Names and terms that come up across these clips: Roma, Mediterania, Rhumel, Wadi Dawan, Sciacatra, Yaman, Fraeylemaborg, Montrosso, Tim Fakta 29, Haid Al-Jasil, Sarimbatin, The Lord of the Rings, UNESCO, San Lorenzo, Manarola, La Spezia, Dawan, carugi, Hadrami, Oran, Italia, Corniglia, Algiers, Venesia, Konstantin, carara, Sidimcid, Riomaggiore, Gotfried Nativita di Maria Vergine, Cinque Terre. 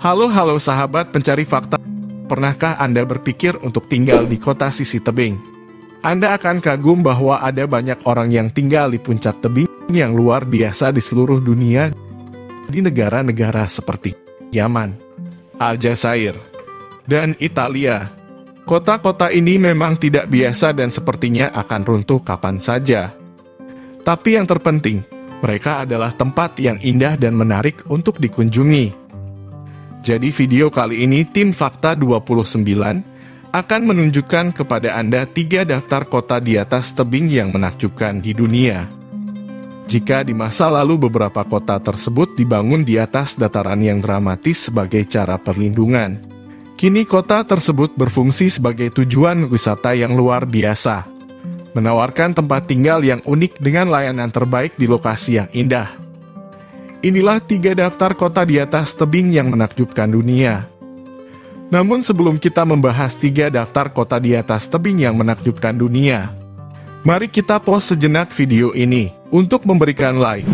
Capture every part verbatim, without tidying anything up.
Halo-halo sahabat pencari fakta, pernahkah Anda berpikir untuk tinggal di kota sisi tebing? Anda akan kagum bahwa ada banyak orang yang tinggal di puncak tebing yang luar biasa di seluruh dunia, di negara-negara seperti Yaman, Aljazair, dan Italia. Kota-kota ini memang tidak biasa dan sepertinya akan runtuh kapan saja. Tapi yang terpenting, mereka adalah tempat yang indah dan menarik untuk dikunjungi. Jadi video kali ini Tim Fakta dua puluh sembilan akan menunjukkan kepada Anda tiga daftar kota di atas tebing yang menakjubkan di dunia. Jika di masa lalu beberapa kota tersebut dibangun di atas dataran yang dramatis sebagai cara perlindungan, kini kota tersebut berfungsi sebagai tujuan wisata yang luar biasa, menawarkan tempat tinggal yang unik dengan layanan terbaik di lokasi yang indah. Inilah tiga daftar kota di atas tebing yang menakjubkan dunia. Namun sebelum kita membahas tiga daftar kota di atas tebing yang menakjubkan dunia, mari kita pause sejenak video ini untuk memberikan like.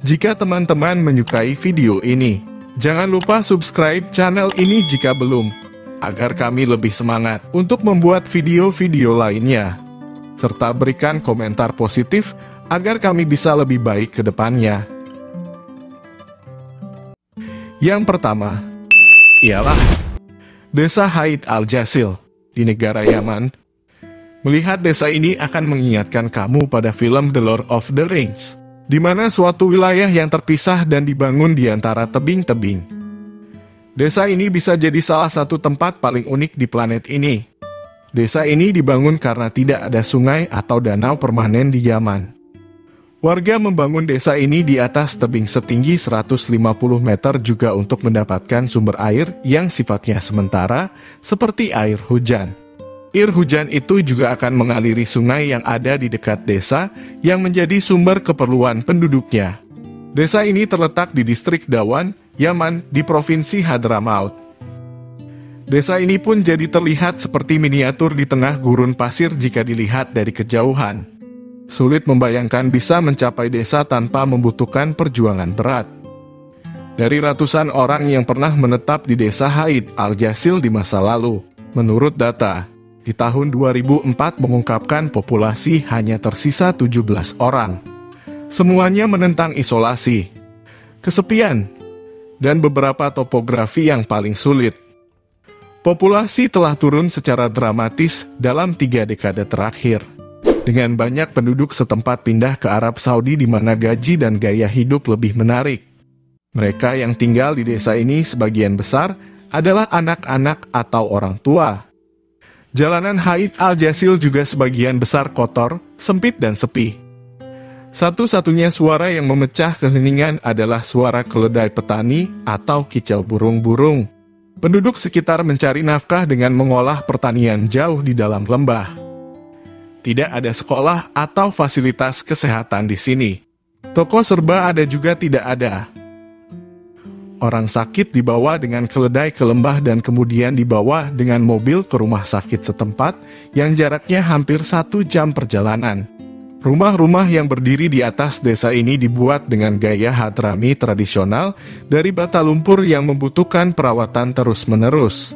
Jika teman-teman menyukai video ini, jangan lupa subscribe channel ini jika belum, agar kami lebih semangat untuk membuat video-video lainnya. Serta berikan komentar positif agar kami bisa lebih baik ke depannya. Yang pertama ialah Desa Haid Al-Jasil di negara Yaman. Melihat desa ini akan mengingatkan kamu pada film The Lord of the Rings, di mana suatu wilayah yang terpisah dan dibangun di antara tebing-tebing. Desa ini bisa jadi salah satu tempat paling unik di planet ini. Desa ini dibangun karena tidak ada sungai atau danau permanen di Yaman. Warga membangun desa ini di atas tebing setinggi seratus lima puluh meter juga untuk mendapatkan sumber air yang sifatnya sementara, seperti air hujan. Air hujan itu juga akan mengaliri sungai yang ada di dekat desa, yang menjadi sumber keperluan penduduknya. Desa ini terletak di distrik Dawan, Yaman, di provinsi Hadramaut. Desa ini pun jadi terlihat seperti miniatur di tengah gurun pasir jika dilihat dari kejauhan. Sulit membayangkan bisa mencapai desa tanpa membutuhkan perjuangan berat. Dari ratusan orang yang pernah menetap di desa Haid Al-Jasil di masa lalu, menurut data, di tahun dua ribu empat mengungkapkan populasi hanya tersisa tujuh belas orang. Semuanya menentang isolasi, kesepian, dan beberapa topografi yang paling sulit. Populasi telah turun secara dramatis dalam tiga dekade terakhir. Dengan banyak penduduk setempat pindah ke Arab Saudi di mana gaji dan gaya hidup lebih menarik. Mereka yang tinggal di desa ini sebagian besar adalah anak-anak atau orang tua. Jalanan Haid Al-Jasil juga sebagian besar kotor, sempit dan sepi. Satu-satunya suara yang memecah keheningan adalah suara keledai petani atau kicau burung-burung. Penduduk sekitar mencari nafkah dengan mengolah pertanian jauh di dalam lembah. Tidak ada sekolah atau fasilitas kesehatan di sini. Toko serba ada juga tidak ada. Orang sakit dibawa dengan keledai ke lembah dan kemudian dibawa dengan mobil ke rumah sakit setempat yang jaraknya hampir satu jam perjalanan. Rumah-rumah yang berdiri di atas desa ini dibuat dengan gaya Hadrami tradisional dari bata lumpur yang membutuhkan perawatan terus-menerus.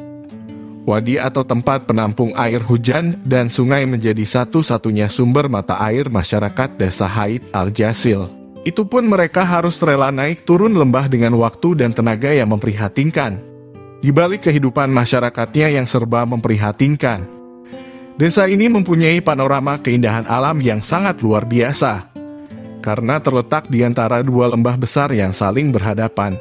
Wadi atau tempat penampung air hujan dan sungai menjadi satu-satunya sumber mata air masyarakat desa Haid Al-Jasil. Itu pun mereka harus rela naik turun lembah dengan waktu dan tenaga yang memprihatinkan. Di balik kehidupan masyarakatnya yang serba memprihatinkan, desa ini mempunyai panorama keindahan alam yang sangat luar biasa, karena terletak di antara dua lembah besar yang saling berhadapan.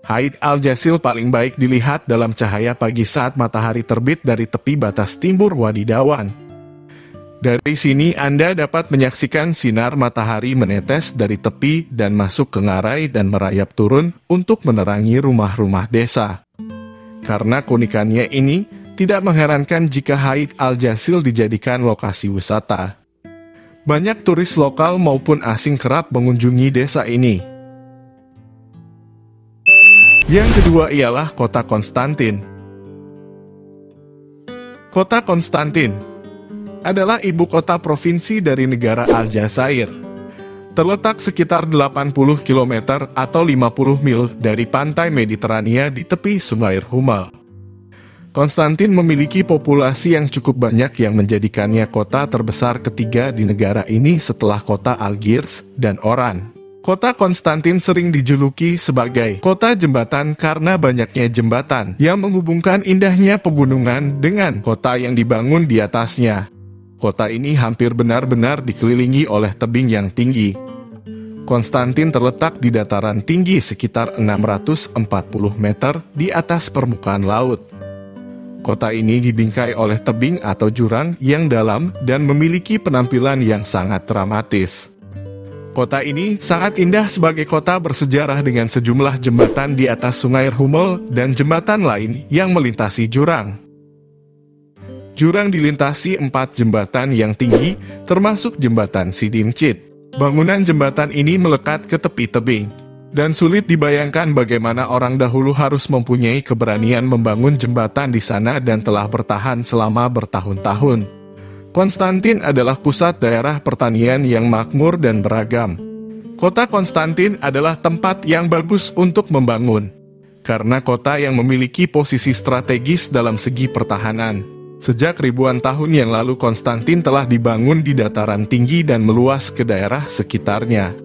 Haid Al-Jasil paling baik dilihat dalam cahaya pagi saat matahari terbit dari tepi batas timur Wadi Dawan. Dari sini Anda dapat menyaksikan sinar matahari menetes dari tepi dan masuk ke ngarai dan merayap turun untuk menerangi rumah-rumah desa. Karena keunikannya ini, tidak mengherankan jika Haid Al-Jasil dijadikan lokasi wisata. Banyak turis lokal maupun asing kerap mengunjungi desa ini. Yang kedua ialah kota Konstantin. Kota Konstantin adalah ibu kota provinsi dari negara Aljazair. terletak sekitar delapan puluh kilometer atau lima puluh mil dari pantai Mediterania di tepi sungai Rhumel. Konstantin memiliki populasi yang cukup banyak yang menjadikannya kota terbesar ketiga di negara ini setelah kota Algiers dan Oran. Kota Konstantin sering dijuluki sebagai kota jembatan karena banyaknya jembatan yang menghubungkan indahnya pegunungan dengan kota yang dibangun di atasnya. Kota ini hampir benar-benar dikelilingi oleh tebing yang tinggi. Konstantin terletak di dataran tinggi sekitar enam ratus empat puluh meter di atas permukaan laut. Kota ini dibingkai oleh tebing atau jurang yang dalam dan memiliki penampilan yang sangat dramatis. Kota ini sangat indah sebagai kota bersejarah dengan sejumlah jembatan di atas sungai Rhumel dan jembatan lain yang melintasi jurang. Jurang dilintasi empat jembatan yang tinggi, termasuk jembatan Sidimcid. Bangunan jembatan ini melekat ke tepi tebing, dan sulit dibayangkan bagaimana orang dahulu harus mempunyai keberanian membangun jembatan di sana dan telah bertahan selama bertahun-tahun. Konstantin adalah pusat daerah pertanian yang makmur dan beragam. Kota Konstantin adalah tempat yang bagus untuk membangun, karena kota yang memiliki posisi strategis dalam segi pertahanan. Sejak ribuan tahun yang lalu Konstantin telah dibangun di dataran tinggi dan meluas ke daerah sekitarnya.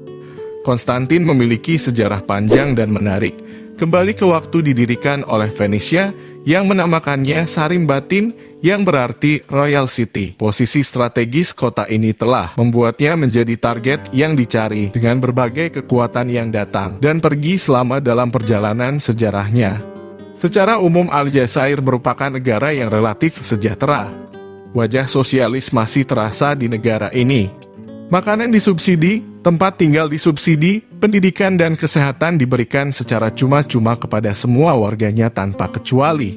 Konstantin memiliki sejarah panjang dan menarik, kembali ke waktu didirikan oleh Venesia, yang menamakannya Sarimbatin, yang berarti Royal City. Posisi strategis kota ini telah membuatnya menjadi target yang dicari dengan berbagai kekuatan yang datang dan pergi selama dalam perjalanan sejarahnya. Secara umum, Aljazair merupakan negara yang relatif sejahtera. Wajah sosialis masih terasa di negara ini. Makanan disubsidi, tempat tinggal disubsidi, pendidikan dan kesehatan diberikan secara cuma-cuma kepada semua warganya tanpa kecuali.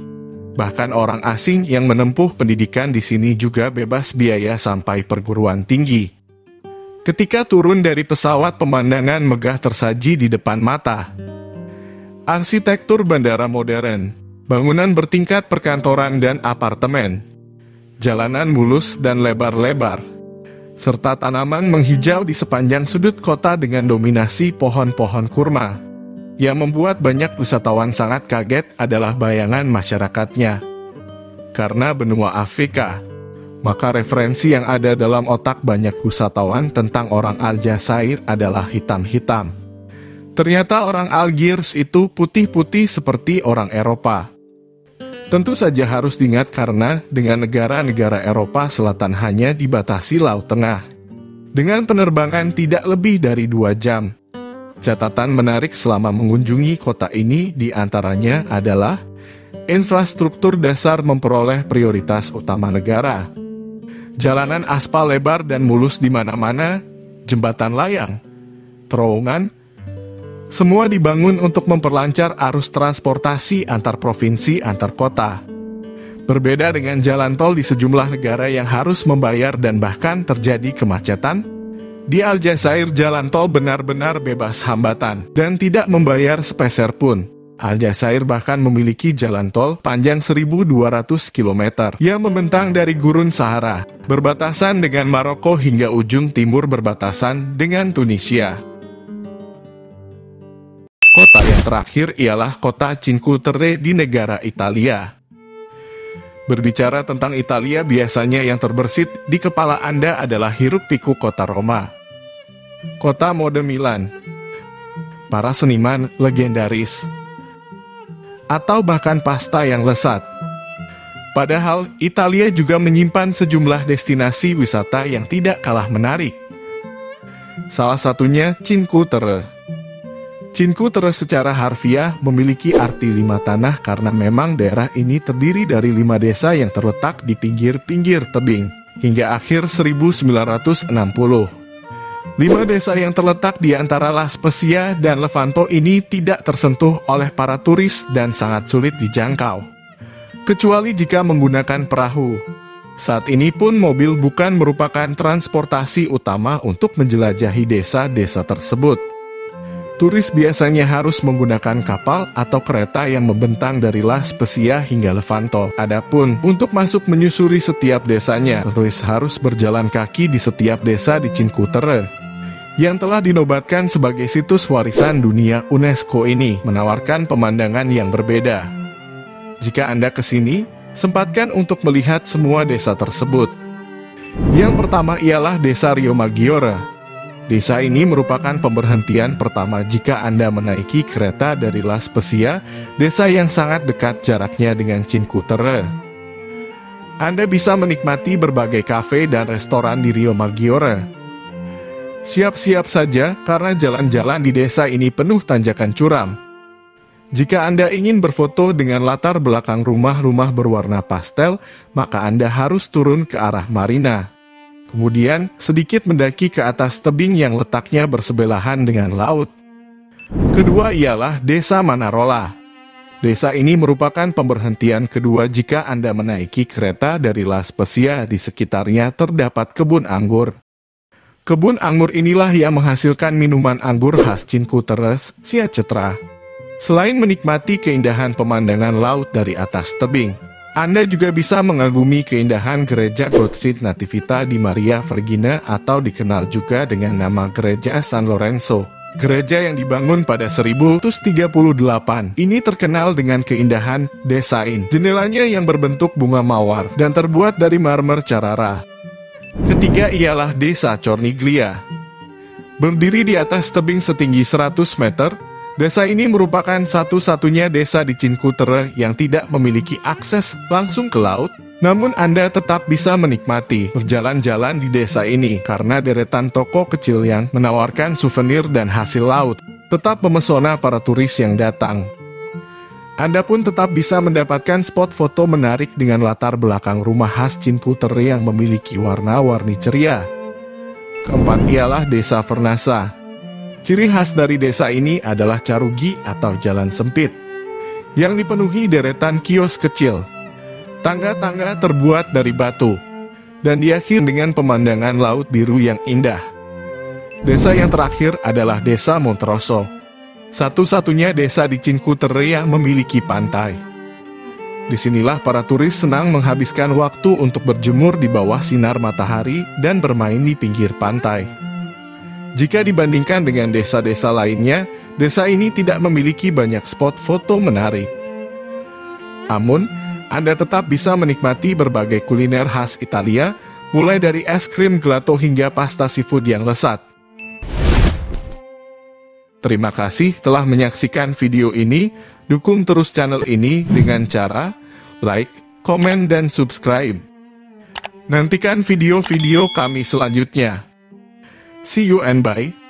Bahkan orang asing yang menempuh pendidikan di sini juga bebas biaya sampai perguruan tinggi. Ketika turun dari pesawat, pemandangan megah tersaji di depan mata. Arsitektur bandara modern, bangunan bertingkat perkantoran dan apartemen, jalanan mulus dan lebar-lebar, serta tanaman menghijau di sepanjang sudut kota dengan dominasi pohon-pohon kurma. Yang membuat banyak wisatawan sangat kaget adalah bayangan masyarakatnya. Karena benua Afrika, maka referensi yang ada dalam otak banyak wisatawan tentang orang Aljazair adalah hitam-hitam. Ternyata orang Algiers itu putih-putih seperti orang Eropa. Tentu saja harus diingat karena dengan negara-negara Eropa Selatan hanya dibatasi Laut Tengah dengan penerbangan tidak lebih dari dua jam. Catatan menarik selama mengunjungi kota ini diantaranya adalah infrastruktur dasar memperoleh prioritas utama negara. Jalanan aspal lebar dan mulus di mana-mana, jembatan layang, terowongan, semua dibangun untuk memperlancar arus transportasi antar provinsi antar kota. Berbeda dengan jalan tol di sejumlah negara yang harus membayar dan bahkan terjadi kemacetan, di Aljazair jalan tol benar-benar bebas hambatan dan tidak membayar sepeser pun. Aljazair bahkan memiliki jalan tol panjang seribu dua ratus kilometer yang membentang dari Gurun Sahara, berbatasan dengan Maroko hingga ujung timur berbatasan dengan Tunisia. Kota yang terakhir ialah kota Cinque Terre di negara Italia. Berbicara tentang Italia, biasanya yang terbersit di kepala Anda adalah hiruk-pikuk kota Roma, kota mode Milan, para seniman legendaris, atau bahkan pasta yang lezat. Padahal, Italia juga menyimpan sejumlah destinasi wisata yang tidak kalah menarik. Salah satunya Cinque Terre. Cinque Terre secara harfiah memiliki arti lima tanah karena memang daerah ini terdiri dari lima desa yang terletak di pinggir-pinggir tebing hingga akhir seribu sembilan ratus enam puluh. Lima desa yang terletak di antara La Spezia dan Levanto ini tidak tersentuh oleh para turis dan sangat sulit dijangkau, kecuali jika menggunakan perahu. Saat ini pun mobil bukan merupakan transportasi utama untuk menjelajahi desa-desa tersebut. Turis biasanya harus menggunakan kapal atau kereta yang membentang dari La Spezia hingga Levanto. Adapun untuk masuk menyusuri setiap desanya, turis harus berjalan kaki di setiap desa di Cinque Terre. yang telah dinobatkan sebagai situs warisan dunia UNESCO ini menawarkan pemandangan yang berbeda. Jika Anda kesini, sempatkan untuk melihat semua desa tersebut. Yang pertama ialah Desa Riomaggiore. Desa ini merupakan pemberhentian pertama jika Anda menaiki kereta dari La Spezia, desa yang sangat dekat jaraknya dengan Cinque Terre. Anda bisa menikmati berbagai kafe dan restoran di Riomaggiore. Siap-siap saja karena jalan-jalan di desa ini penuh tanjakan curam. Jika Anda ingin berfoto dengan latar belakang rumah-rumah berwarna pastel, maka Anda harus turun ke arah Marina. Kemudian, sedikit mendaki ke atas tebing yang letaknya bersebelahan dengan laut. Kedua ialah Desa Manarola. Desa ini merupakan pemberhentian kedua jika Anda menaiki kereta dari La Spezia. Di sekitarnya terdapat kebun anggur. Kebun anggur inilah yang menghasilkan minuman anggur khas Cinque Terre, Sciacatra. Selain menikmati keindahan pemandangan laut dari atas tebing, Anda juga bisa mengagumi keindahan gereja Gotfried Nativita di Maria Vergine atau dikenal juga dengan nama gereja San Lorenzo. Gereja yang dibangun pada seribu seratus tiga puluh delapan ini terkenal dengan keindahan desain jendelanya yang berbentuk bunga mawar dan terbuat dari marmer carara. Ketiga ialah Desa Corniglia. Berdiri di atas tebing setinggi seratus meter, desa ini merupakan satu-satunya desa di Cinque Terre yang tidak memiliki akses langsung ke laut, namun Anda tetap bisa menikmati berjalan-jalan di desa ini karena deretan toko kecil yang menawarkan souvenir dan hasil laut tetap memesona para turis yang datang. Anda pun tetap bisa mendapatkan spot foto menarik dengan latar belakang rumah khas Cinque Terre yang memiliki warna-warni ceria. Keempat ialah Desa Vernassa. Ciri khas dari desa ini adalah carugi atau jalan sempit yang dipenuhi deretan kios kecil, tangga-tangga terbuat dari batu, dan diakhiri dengan pemandangan laut biru yang indah. Desa yang terakhir adalah Desa Montrosso, satu-satunya desa di Cinque Terre yang memiliki pantai. Disinilah para turis senang menghabiskan waktu untuk berjemur di bawah sinar matahari dan bermain di pinggir pantai. Jika dibandingkan dengan desa-desa lainnya, desa ini tidak memiliki banyak spot foto menarik. Namun, Anda tetap bisa menikmati berbagai kuliner khas Italia, mulai dari es krim gelato hingga pasta seafood yang lezat. Terima kasih telah menyaksikan video ini. Dukung terus channel ini dengan cara like, komen, dan subscribe. Nantikan video-video kami selanjutnya. See you and bye.